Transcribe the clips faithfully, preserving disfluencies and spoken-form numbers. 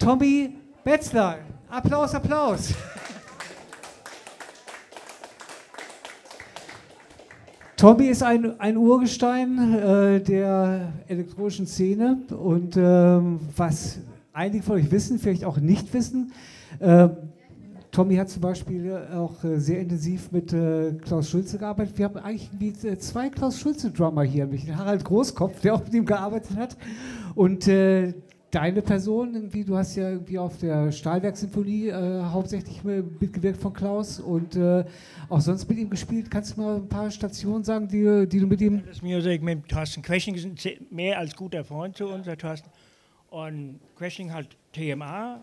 Tommy Betzler. Applaus, Applaus. Tommy ist ein, ein Urgestein äh, der elektronischen Szene und ähm, was einige von euch wissen, vielleicht auch nicht wissen, äh, Tommy hat zum Beispiel auch äh, sehr intensiv mit äh, Klaus Schulze gearbeitet. Wir haben eigentlich mit, äh, zwei Klaus Schulze-Drummer hier, nämlich den Harald Großkopf, der auch mit ihm gearbeitet hat, und äh, deine Person, irgendwie, du hast ja irgendwie auf der Stahlwerk-Sinfonie äh, hauptsächlich mitgewirkt von Klaus und äh, auch sonst mit ihm gespielt. Kannst du mal ein paar Stationen sagen, die, die du mit ihm... Das Music mit Thorsten Quaeschning ist mehr als guter Freund zu uns, der Thorsten. Und Quaeschning hat T M A,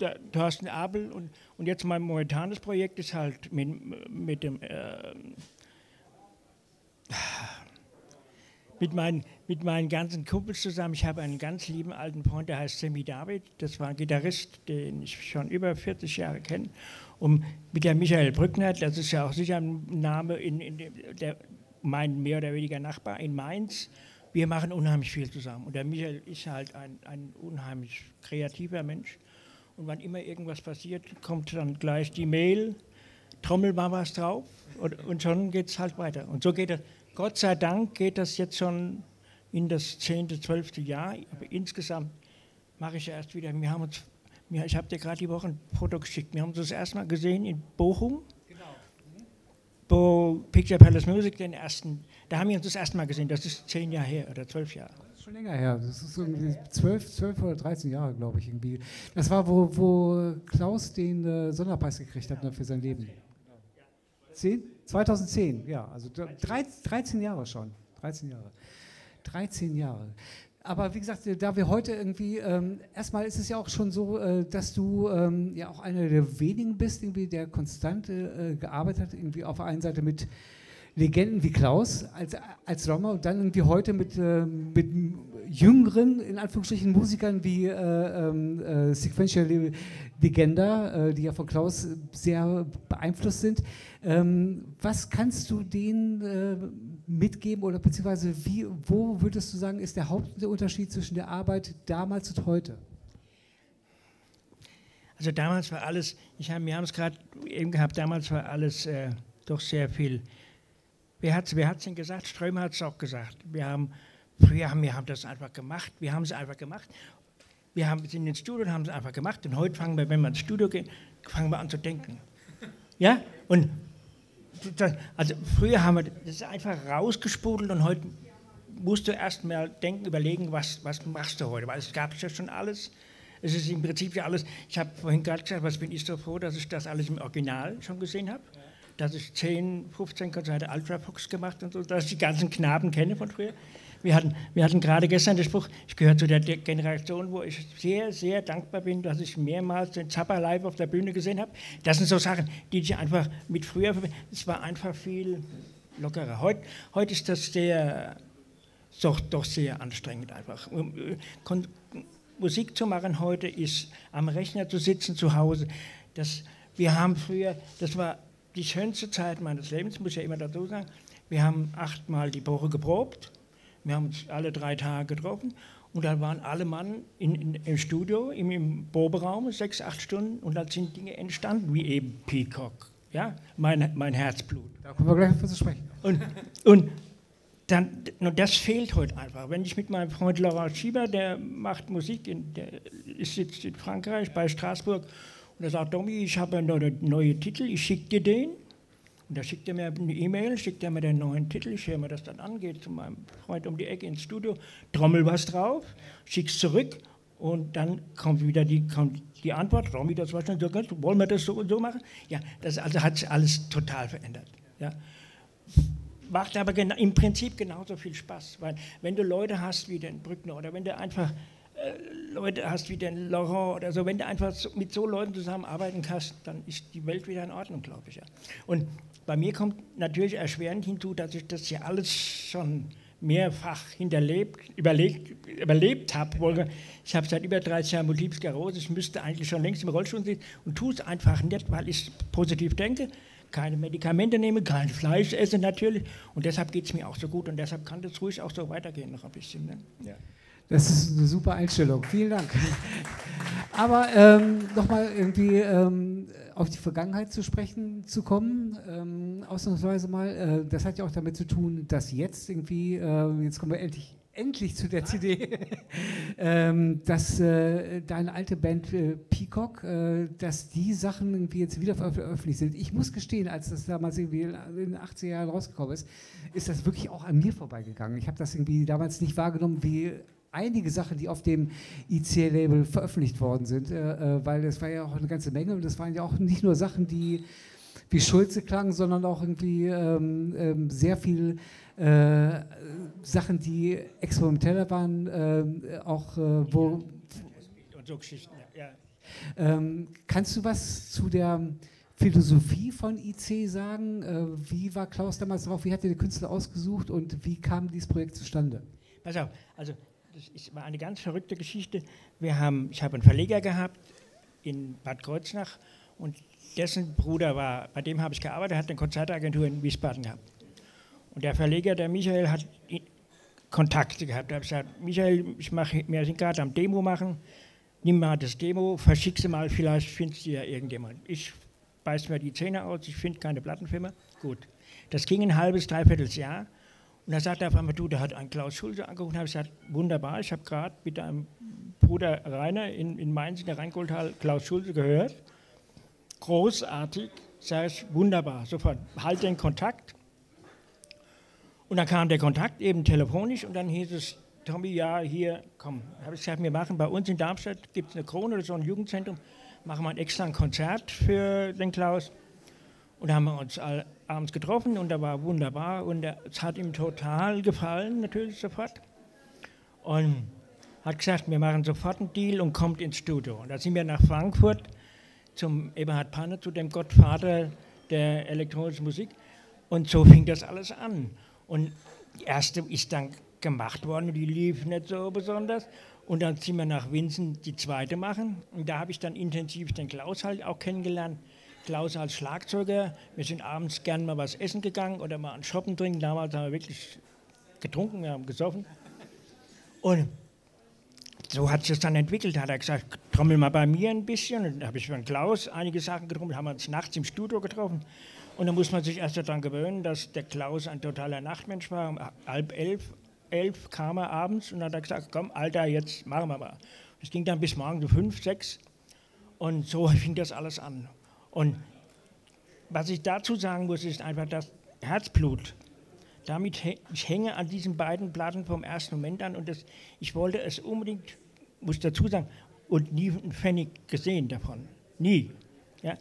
der Thorsten Abel und, und jetzt mein momentanes Projekt ist halt mit, mit dem... Äh, Mit meinen, mit meinen ganzen Kumpels zusammen. Ich habe einen ganz lieben alten Freund, der heißt Semi David. Das war ein Gitarrist, den ich schon über vierzig Jahre kenne. Und mit der Michael Brückner, das ist ja auch sicher ein Name, in, in dem, der, mein mehr oder weniger Nachbar in Mainz. Wir machen unheimlich viel zusammen. Und der Michael ist halt ein, ein unheimlich kreativer Mensch. Und wann immer irgendwas passiert, kommt dann gleich die Mail, Trommel war was drauf und, und schon geht es halt weiter. Und so geht das. Gott sei Dank geht das jetzt schon in das zehnte, zwölfte Jahr, aber insgesamt mache ich erst wieder, wir haben uns, wir, ich habe dir gerade die Woche ein Foto geschickt, wir haben uns das erste Mal gesehen in Bochum, genau. mhm. Bo Picture Palace Music, den ersten, da haben wir uns das erste Mal gesehen, das ist zehn Jahre her oder zwölf Jahre. Das ist schon länger her, das ist irgendwie zwölf, zwölf oder dreizehn Jahre, glaube ich, irgendwie. Das war, wo, wo Klaus den äh, Sonderpreis gekriegt hat, ne, für sein Leben. zwanzig zehn, ja, also dreizehn Jahre schon, dreizehn Jahre, dreizehn Jahre. Aber wie gesagt, da wir heute irgendwie, ähm, erstmal ist es ja auch schon so, äh, dass du ähm, ja auch einer der wenigen bist, irgendwie, der konstant äh, gearbeitet hat, irgendwie auf der einen Seite mit Legenden wie Klaus als, als Drummer und dann irgendwie heute mit, äh, mit jüngeren, in Anführungsstrichen, Musikern wie äh, äh, Sequential Legenda, äh, die ja von Klaus sehr beeinflusst sind. Ähm, was kannst du denen äh, mitgeben oder beziehungsweise wie, wo würdest du sagen, ist der Hauptunterschied zwischen der Arbeit damals und heute? Also damals war alles, ich hab, wir haben es gerade eben gehabt, damals war alles äh, doch sehr viel. Wer hat es wer hat's denn gesagt? Strömer hat es auch gesagt. Wir haben, früher haben wir haben das einfach gemacht. Wir haben es einfach gemacht. Wir haben, sind ins Studio und haben es einfach gemacht. Und heute fangen wir, wenn wir ins Studio gehen, fangen wir an zu denken. Ja? Und das, also früher haben wir das einfach rausgespudelt und heute musst du erst mal denken, überlegen, was, was machst du heute? Weil es gab ja schon alles. Es ist im Prinzip ja alles. Ich habe vorhin gerade gesagt, was bin ich so froh, dass ich das alles im Original schon gesehen habe. Dass ich zehn, fünfzehn Konzerte Ultra Fox gemacht und so, dass ich die ganzen Knaben kenne von früher. Wir hatten, wir hatten gerade gestern den Spruch, ich gehöre zu der Generation, wo ich sehr, sehr dankbar bin, dass ich mehrmals den Zappa live auf der Bühne gesehen habe. Das sind so Sachen, die ich einfach mit früher verbinde. Es war einfach viel lockerer. Heute, heute ist das sehr, doch, doch sehr anstrengend einfach. Kon Musik zu machen heute ist, am Rechner zu sitzen zu Hause. Das, wir haben früher, das war die schönste Zeit meines Lebens, muss ich ja immer dazu sagen, wir haben achtmal die Woche geprobt, wir haben uns alle drei Tage getroffen und dann waren alle Mann in, in, im Studio, im, im Proberaum, sechs, acht Stunden und dann sind Dinge entstanden, wie eben P'Cock, ja, mein, mein Herzblut. Da kommen wir gleich dazu sprechen. Und, und dann, das fehlt heute einfach. Wenn ich mit meinem Freund Laurent Schieber, der macht Musik, in, der sitzt in Frankreich, bei Straßburg, und er sagt, Tommy, ich habe einen neuen Titel, ich schicke dir den. Und da schickt er mir eine E-Mail, schickt er mir den neuen Titel, ich höre mir das dann an, gehe zu meinem Freund um die Ecke ins Studio, trommel was drauf, schick's zurück und dann kommt wieder die, kommt die Antwort, Tommy, das war schon so ganz, wollen wir das so und so machen? Ja, das also hat sich alles total verändert. Ja. Macht aber im Prinzip genauso viel Spaß, weil wenn du Leute hast wie den Brückner oder wenn du einfach... Leute hast wie den Laurent oder so, wenn du einfach mit so Leuten zusammenarbeiten kannst, dann ist die Welt wieder in Ordnung, glaube ich. Ja. Und bei mir kommt natürlich erschwerend hinzu, dass ich das ja alles schon mehrfach hinterlebt, überlegt, überlebt habe. Ich habe seit über dreißig Jahren Multiple Sklerose, ich müsste eigentlich schon längst im Rollstuhl sitzen und tue es einfach nicht, weil ich positiv denke, keine Medikamente nehme, kein Fleisch esse natürlich und deshalb geht es mir auch so gut und deshalb kann das ruhig auch so weitergehen noch ein bisschen. Ne? Ja. Das ist eine super Einstellung. Vielen Dank. Aber ähm, nochmal irgendwie ähm, auf die Vergangenheit zu sprechen zu kommen, ähm, ausnahmsweise mal, äh, das hat ja auch damit zu tun, dass jetzt irgendwie, äh, jetzt kommen wir endlich, endlich zu der C D, ähm, dass äh, deine alte Band äh, P'Cock, äh, dass die Sachen irgendwie jetzt wieder veröffentlicht sind. Ich muss gestehen, als das damals irgendwie in den achtziger Jahren rausgekommen ist, ist das wirklich auch an mir vorbeigegangen. Ich habe das irgendwie damals nicht wahrgenommen, wie einige Sachen, die auf dem I C-Label veröffentlicht worden sind, äh, weil das war ja auch eine ganze Menge und das waren ja auch nicht nur Sachen, die wie Schulze klangen, sondern auch irgendwie ähm, ähm, sehr viel äh, Sachen, die experimenteller waren, äh, auch äh, wo... Und so Geschichten, ja. Ähm, kannst du was zu der Philosophie von I C sagen? Äh, wie war Klaus damals drauf? Wie hat er den Künstler ausgesucht und wie kam dieses Projekt zustande? Pass auf, also... Das war eine ganz verrückte Geschichte. Wir haben, ich habe einen Verleger gehabt in Bad Kreuznach und dessen Bruder war, bei dem habe ich gearbeitet, hat eine Konzertagentur in Wiesbaden gehabt. Und der Verleger, der Michael, hat Kontakte gehabt. Da habe ich gesagt, Michael, ich mache, wir sind gerade am Demo machen, nimm mal das Demo, verschick sie mal, vielleicht findest du ja irgendjemand. Ich beiß mir die Zähne aus, ich finde keine Plattenfirma. Gut. Das ging ein halbes, dreiviertel Jahr. Und da sagt er auf einmal, du, da hat ein Klaus Schulze angerufen, habe ich gesagt, wunderbar, ich habe gerade mit einem Bruder Rainer in, in Mainz, in der Rheingoldtal, Klaus Schulze gehört. Großartig, sage ich, wunderbar, sofort, halt den Kontakt. Und dann kam der Kontakt eben telefonisch und dann hieß es, Tommy, ja, hier, komm. Habe ich gesagt, wir machen bei uns in Darmstadt, gibt es eine Krone oder so ein Jugendzentrum, machen wir ein extra Konzert für den Klaus. Und da haben wir uns alle abends getroffen und da war wunderbar und es hat ihm total gefallen, natürlich sofort. Und hat gesagt, wir machen sofort einen Deal und kommt ins Studio. Und da sind wir nach Frankfurt zum Eberhard Pahner, zu dem Gottvater der elektronischen Musik. Und so fing das alles an. Und die erste ist dann gemacht worden und die lief nicht so besonders. Und dann sind wir nach Winsen die zweite machen. Und da habe ich dann intensiv den Klaus halt auch kennengelernt. Klaus als Schlagzeuger, wir sind abends gern mal was essen gegangen oder mal einen Shoppen trinken, damals haben wir wirklich getrunken, wir haben gesoffen und so hat sich dann entwickelt, hat er gesagt, trommel mal bei mir ein bisschen und dann habe ich von Klaus einige Sachen getrommelt, haben wir uns nachts im Studio getroffen und dann muss man sich erst daran gewöhnen, dass der Klaus ein totaler Nachtmensch war, um halb elf, elf kam er abends und dann hat er gesagt, komm Alter, jetzt machen wir mal. Das ging dann bis morgen um fünf, sechs und so fing das alles an. Und was ich dazu sagen muss, ist einfach das Herzblut. Damit ich hänge an diesen beiden Platten vom ersten Moment an und das, ich wollte es unbedingt, muss dazu sagen, und nie einen Pfennig gesehen davon. Nie. Ja?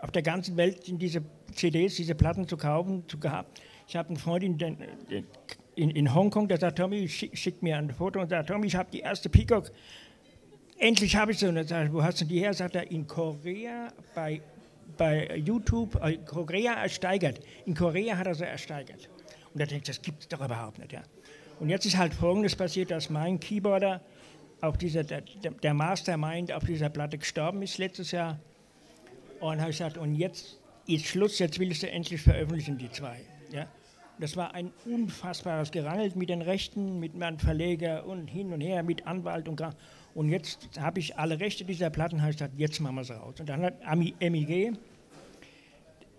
Auf der ganzen Welt sind diese C Ds, diese Platten zu kaufen, zu gehabt. Ich habe einen Freund in, den, in, in Hongkong, der sagt, Tommy, schick, schick mir ein Foto und sagt, Tommy, ich habe die erste P'Cock. Endlich habe ich sie. Und dann sage ich, wo hast du die her? Sagt er, in Korea bei... bei YouTube, Korea ersteigert. In Korea hat er sie ersteigert. Und da denkt, das gibt es doch überhaupt nicht. Ja. Und jetzt ist halt Folgendes passiert, dass mein Keyboarder, auf dieser, der, der Mastermind auf dieser Platte gestorben ist letztes Jahr. Und habe ich gesagt, und jetzt ist Schluss, jetzt will ich sie endlich veröffentlichen, die zwei. Ja. Das war ein unfassbares Gerangel mit den Rechten, mit meinem Verleger und hin und her, mit Anwalt und Gra Und jetzt habe ich alle Rechte dieser Platten, habe ich gesagt, jetzt machen wir es raus. Und dann hat M I G,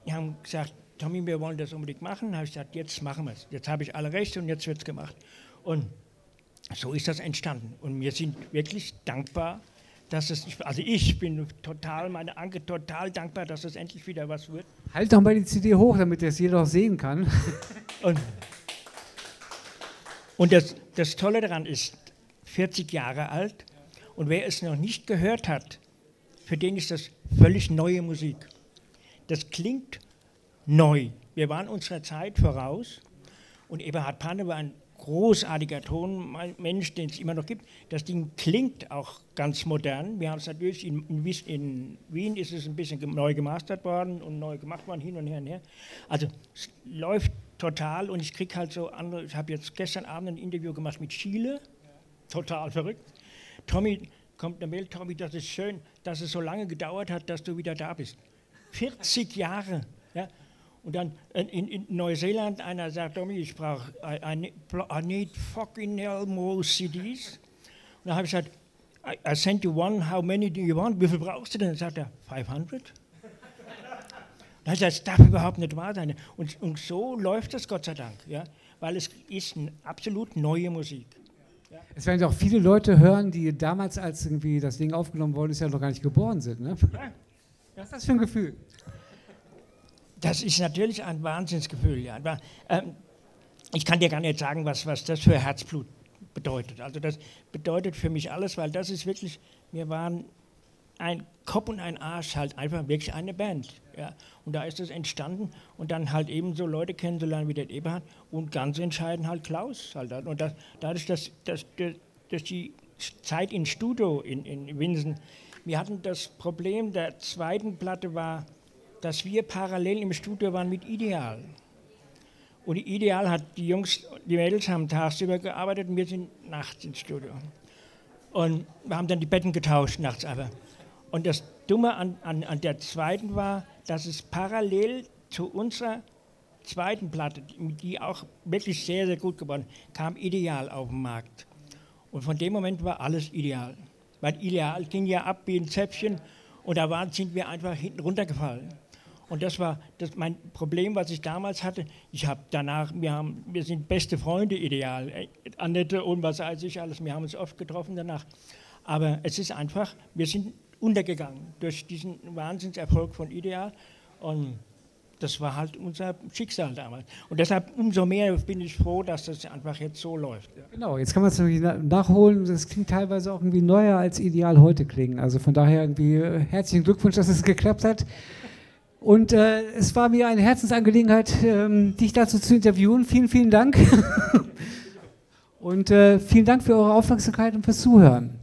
die haben gesagt, Tommy, wir wollen das unbedingt machen. Habe ich gesagt, jetzt machen wir es. Jetzt habe ich alle Rechte und jetzt wird es gemacht. Und so ist das entstanden. Und wir sind wirklich dankbar, dass es, also ich bin total, meine Anke, total dankbar, dass es endlich wieder was wird. Halt doch mal die C D hoch, damit das jeder auch sehen kann. Und, und das, das Tolle daran ist, vierzig Jahre alt, und wer es noch nicht gehört hat, für den ist das völlig neue Musik. Das klingt neu. Wir waren unserer Zeit voraus und Eberhard Pahner war ein großartiger Tonmensch, den es immer noch gibt. Das Ding klingt auch ganz modern. Wir haben es natürlich, in, in, in Wien ist es ein bisschen neu gemastert worden und neu gemacht worden, hin und her und her. Also es läuft total und ich kriege halt so andere, ich habe jetzt gestern Abend ein Interview gemacht mit Chile, total verrückt. Tommy, kommt eine Mail, Tommy, das ist schön, dass es so lange gedauert hat, dass du wieder da bist. vierzig Jahre. Ja? Und dann in, in Neuseeland, einer sagt, Tommy, ich brauche, I, I need fucking hell more C Ds. Und dann habe ich gesagt, I, I sent you one, how many do you want? Wie viel brauchst du denn? Dann sagt er, fünfhundert. Das, das darf überhaupt nicht wahr sein. Und, und so läuft das, Gott sei Dank, ja? Weil es ist eine absolut neue Musik. Ja. Es werden ja auch viele Leute hören, die damals, als irgendwie das Ding aufgenommen worden ist, ja noch gar nicht geboren sind. Ne? Ja. Was ist das für ein Gefühl? Das ist natürlich ein Wahnsinnsgefühl, ja. Aber, ähm, ich kann dir gar nicht sagen, was, was das für Herzblut bedeutet. Also das bedeutet für mich alles, weil das ist wirklich, wir waren ein Kopf und ein Arsch, halt einfach wirklich eine Band. Ja. Und da ist es entstanden und dann halt eben so Leute kennenzulernen wie den Eberhard und ganz entscheidend halt Klaus. Halt. Und das, dadurch, dass, dass, dass die Zeit in Studio in, in Winsen, wir hatten das Problem der zweiten Platte war, dass wir parallel im Studio waren mit Ideal. Und Ideal hat die Jungs, die Mädels haben tagsüber gearbeitet und wir sind nachts ins Studio. Und wir haben dann die Betten getauscht nachts aber. Und das Dumme an, an, an der zweiten war, dass es parallel zu unserer zweiten Platte, die auch wirklich sehr, sehr gut geworden ist, kam Ideal auf den Markt. Und von dem Moment war alles Ideal. Weil Ideal ging ja ab wie ein Zäpfchen und da waren, sind wir einfach hinten runtergefallen. Und das war das mein Problem, was ich damals hatte. Ich habe danach, wir, haben, wir sind beste Freunde Ideal, Annette und was weiß ich alles, wir haben uns oft getroffen danach. Aber es ist einfach, wir sind untergegangen durch diesen Wahnsinnserfolg von Ideal und das war halt unser Schicksal damals. Und deshalb umso mehr bin ich froh, dass das einfach jetzt so läuft. Ja. Genau, jetzt kann man es natürlich nachholen. Das klingt teilweise auch irgendwie neuer als Ideal heute klingen. Also von daher irgendwie herzlichen Glückwunsch, dass es geklappt hat. Und äh, es war mir eine Herzensangelegenheit, ähm, dich dazu zu interviewen. Vielen, vielen Dank. Und äh, vielen Dank für eure Aufmerksamkeit und fürs Zuhören.